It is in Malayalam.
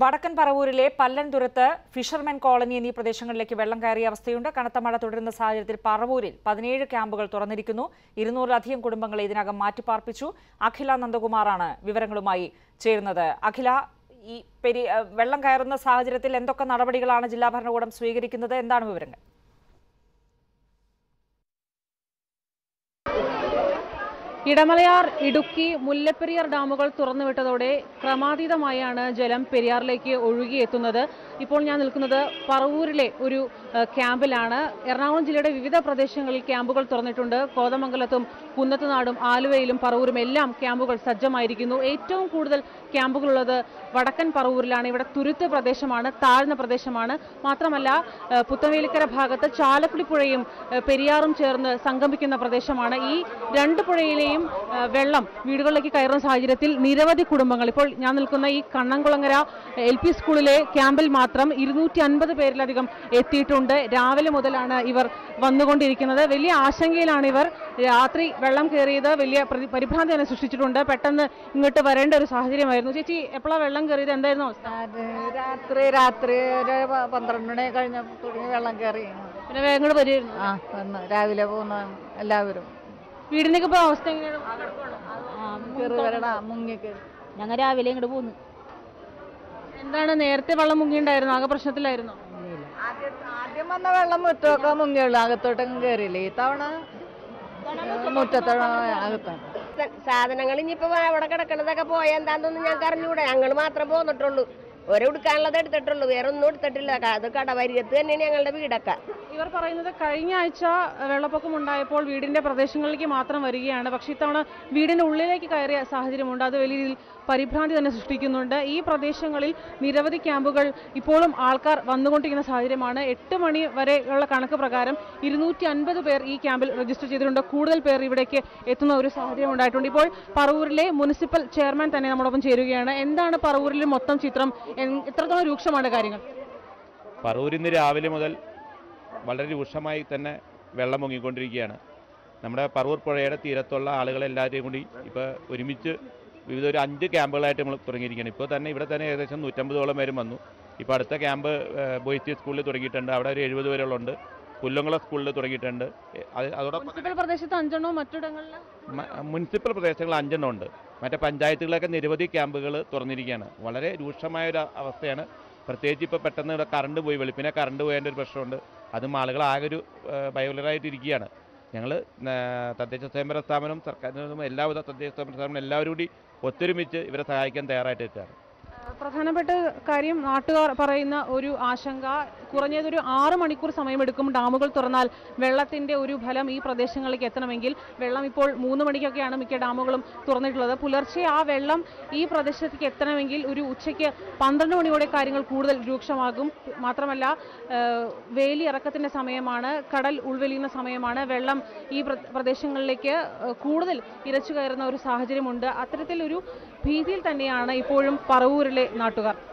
വടക്കൻ പറവൂരിലെ പല്ലൻതുരത്ത് ഫിഷർമെൻ കോളനി എന്നീ പ്രദേശങ്ങളിലേക്ക് വെള്ളം കയറിയ അവസ്ഥയുണ്ട്. കനത്ത മഴ തുടരുന്ന സാഹചര്യത്തിൽ പറവൂരിൽ 17 ക്യാമ്പുകൾ തുറന്നിരിക്കുന്നു. 200-ലധികം കുടുംബങ്ങളെ ഇതിനകം മാറ്റിപ്പാർപ്പിച്ചു. അഖില നന്ദകുമാറാണ് വിവരങ്ങളുമായി ചേരുന്നത്. അഖില, ഈ വെള്ളം കയറുന്ന സാഹചര്യത്തിൽ എന്തൊക്കെ നടപടികളാണ് ജില്ലാ ഭരണകൂടം സ്വീകരിക്കുന്നത്, എന്താണ് വിവരങ്ങൾ? ഇടമലയാർ, ഇടുക്കി, മുല്ലപ്പെരിയാർ ഡാമുകൾ തുറന്നുവിട്ടതോടെ ക്രമാതീതമായാണ് ജലം പെരിയാറിലേക്ക് ഒഴുകിയെത്തുന്നത്. ഇപ്പോൾ ഞാൻ നിൽക്കുന്നത് പറവൂരിലെ ഒരു ക്യാമ്പിലാണ്. എറണാകുളം ജില്ലയുടെ വിവിധ പ്രദേശങ്ങളിൽ ക്യാമ്പുകൾ തുറന്നിട്ടുണ്ട്. കോതമംഗലത്തും കുന്നത്തുനാടും ആലുവയിലും പറവൂരും എല്ലാം ക്യാമ്പുകൾ സജ്ജമായിരിക്കുന്നു. ഏറ്റവും കൂടുതൽ ക്യാമ്പുകളുള്ളത് വടക്കൻ പറവൂരിലാണ്. ഇവിടെ തുരുത്ത് പ്രദേശമാണ്, താഴ്ന്ന പ്രദേശമാണ്. മാത്രമല്ല പുത്തവേലിക്കര ഭാഗത്ത് ചാലക്കുടി പുഴയും പെരിയാറും ചേർന്ന് സംഗമിക്കുന്ന പ്രദേശമാണ്. ഈ രണ്ട് പുഴയിലെയും വെള്ളം വീടുകളിലേക്ക് കയറുന്ന സാഹചര്യത്തിൽ നിരവധി കുടുംബങ്ങൾ, ഇപ്പോൾ ഞാൻ നിൽക്കുന്ന ഈ കണ്ണംകുളങ്ങര LP സ്കൂളിലെ ക്യാമ്പിൽ മാത്രം 250 പേരിലധികം എത്തിയിട്ടുണ്ട്. രാവിലെ മുതലാണ് ഇവർ വന്നുകൊണ്ടിരിക്കുന്നത്. വലിയ ആശങ്കയിലാണ് ഇവർ. രാത്രി വെള്ളം കയറിയത് വലിയ പരിഭ്രാന്തി തന്നെ സൃഷ്ടിച്ചിട്ടുണ്ട്. പെട്ടെന്ന് ഇങ്ങോട്ട് വരേണ്ട ഒരു സാഹചര്യമായിരുന്നു. ചേച്ചി, എപ്പോഴാണ് വെള്ളം കയറിയത്, എന്തായിരുന്നു അവസ്ഥ? രാത്രി 12 മണി കഴിഞ്ഞപ്പോൾ വെള്ളം കയറി. പിന്നെ വേഗം കൂടെ വരുമായിരുന്നു. രാവിലെ പോകുന്ന എല്ലാവരും. വീടിനൊക്കെ ഇപ്പോൾ അവസ്ഥ എങ്ങനെയാണ്? ഞങ്ങൾ രാവിലെ ഇങ്ങോട്ട് പോകുന്നു. എന്താണ്, നേരത്തെ വെള്ളം മുങ്ങിണ്ടായിരുന്നു? ആകെ പ്രശ്നത്തിലായിരുന്നു. ആദ്യം വന്ന വെള്ളം മുറ്റമൊക്കെ മുങ്ങിയുള്ളൂ, അകത്തോട്ടൊക്കെ കയറിയില്ല. ഈ തവണ മുറ്റത്തോടെ അകത്താണ്. സാധനങ്ങൾ ഇനിയിപ്പോ അവിടെ കിടക്കണതൊക്കെ പോയാൽ എന്താണെന്നൊന്നും ഞങ്ങൾക്ക് അറിഞ്ഞൂടെ. ഞങ്ങൾ മാത്രം പോന്നിട്ടുള്ളൂ. ഒരു എടുക്കാനുള്ളത് എടുത്തിട്ടുള്ളൂ, വേറെ ഒന്നും എടുത്തിട്ടില്ല. അത് കടവരികത്ത് തന്നെയാണ് ഞങ്ങളുടെ വീടൊക്കെ. ഇവർ പറയുന്നത് കഴിഞ്ഞ ആഴ്ച വെള്ളപ്പൊക്കം ഉണ്ടായപ്പോൾ വീടിന്റെ പ്രദേശങ്ങളിലേക്ക് മാത്രം വരികയാണ്. പക്ഷേ ഇത്തവണ വീടിന്റെ ഉള്ളിലേക്ക് കയറിയ സാഹചര്യമുണ്ട്. അത് വലിയ രീതിയിൽ പരിഭ്രാന്തി തന്നെ സൃഷ്ടിക്കുന്നുണ്ട്. ഈ പ്രദേശങ്ങളിൽ നിരവധി ക്യാമ്പുകൾ ഇപ്പോഴും ആൾക്കാർ വന്നുകൊണ്ടിരിക്കുന്ന സാഹചര്യമാണ്. 8 മണി വരെയുള്ള കണക്ക് പ്രകാരം 250 പേർ ഈ ക്യാമ്പിൽ രജിസ്റ്റർ ചെയ്തിട്ടുണ്ട്. കൂടുതൽ പേർ ഇവിടേക്ക് എത്തുന്ന ഒരു സാഹചര്യം ഉണ്ടായിട്ടുണ്ട്. ഇപ്പോൾ പറവൂരിലെ മുനിസിപ്പൽ ചെയർമാൻ തന്നെ നമ്മോടൊപ്പം ചേരുകയാണ്. എന്താണ് പറവൂരിലെ മൊത്തം ചിത്രം, എത്രത്തോളം രൂക്ഷമാണ് കാര്യങ്ങൾ? പറവൂരിൽ നിന്ന് രാവിലെ മുതൽ വളരെ രൂക്ഷമായി തന്നെ വെള്ളം പൊങ്ങിക്കൊണ്ടിരിക്കുകയാണ്. നമ്മുടെ പറവൂർ പുഴയുടെ തീരത്തുള്ള ആളുകളെല്ലാവരെയും കൂടി ഇപ്പോൾ ഒരുമിച്ച് വിവിധ ഒരു 5 ക്യാമ്പുകളായിട്ട് നമ്മൾ തുടങ്ങിയിരിക്കുകയാണ്. ഇപ്പോൾ തന്നെ ഇവിടെ തന്നെ ഏകദേശം 150-ഓളം പേരും വന്നു. ഇപ്പോൾ അടുത്ത ക്യാമ്പ് ബോയ്സ് സ്കൂളിൽ തുടങ്ങിയിട്ടുണ്ട്. അവിടെ ഒരു 70 പേരോളം ഉണ്ട്. പുല്ലങ്കുള സ്കൂളിൽ തുടങ്ങിയിട്ടുണ്ട്. അതോടൊപ്പം പ്രദേശത്ത് 5 എണ്ണവും മറ്റിടങ്ങളിൽ മുനിസിപ്പൽ പ്രദേശങ്ങളിൽ 5 എണ്ണം ഉണ്ട്. മറ്റേ പഞ്ചായത്തുകളിലൊക്കെ നിരവധി ക്യാമ്പുകൾ തുറന്നിരിക്കുകയാണ്. വളരെ രൂക്ഷമായ ഒരു അവസ്ഥയാണ്. പ്രത്യേകിച്ച് ഇപ്പോൾ പെട്ടെന്ന് ഇവിടെ കറണ്ട് പോയി, വെളുപ്പിനെ കറണ്ട് പോയതിൻ്റെ ഒരു പ്രശ്നമുണ്ട്. അതും ആളുകൾ ആകെ ഒരു ഭയവുലരായിട്ടിരിക്കുകയാണ്. ഞങ്ങൾ തദ്ദേശ സ്വയംഭരണ സ്ഥാപനം, സർക്കാരിനും എല്ലാവിധ തദ്ദേശ സ്വയംഭരണ സ്ഥാപനം എല്ലാവരും കൂടി ഒത്തൊരുമിച്ച് ഇവരെ സഹായിക്കാൻ തയ്യാറായിട്ട് നിൽക്കുകയാണ്. പ്രധാനപ്പെട്ട കാര്യം നാട്ടുകാർ പറയുന്ന ഒരു ആശങ്ക, കുറഞ്ഞതൊരു 6 മണിക്കൂർ സമയമെടുക്കും ഡാമുകൾ തുറന്നാൽ വെള്ളത്തിൻ്റെ ഒരു ഫലം ഈ പ്രദേശങ്ങളിലേക്ക് എത്തണമെങ്കിൽ. വെള്ളം ഇപ്പോൾ 3 മണിക്കൊക്കെയാണ് മിക്ക ഡാമുകളും തുറന്നിട്ടുള്ളത്. പുലർച്ചെ ആ വെള്ളം ഈ പ്രദേശത്തേക്ക് എത്തണമെങ്കിൽ ഒരു ഉച്ചയ്ക്ക് 12 മണിയോടെ കാര്യങ്ങൾ കൂടുതൽ രൂക്ഷമാകും. മാത്രമല്ല വേലി ഇറക്കത്തിൻ്റെ സമയമാണ്, കടൽ ഉൾവലിയുന്ന സമയമാണ്. വെള്ളം ഈ പ്രദേശങ്ങളിലേക്ക് കൂടുതൽ ഇരച്ചു കയറുന്ന ഒരു സാഹചര്യമുണ്ട്. അത്തരത്തിലൊരു ഭീതിയിൽ തന്നെയാണ് ഇപ്പോഴും പറവൂരിലെ നാട്ടുകാർ.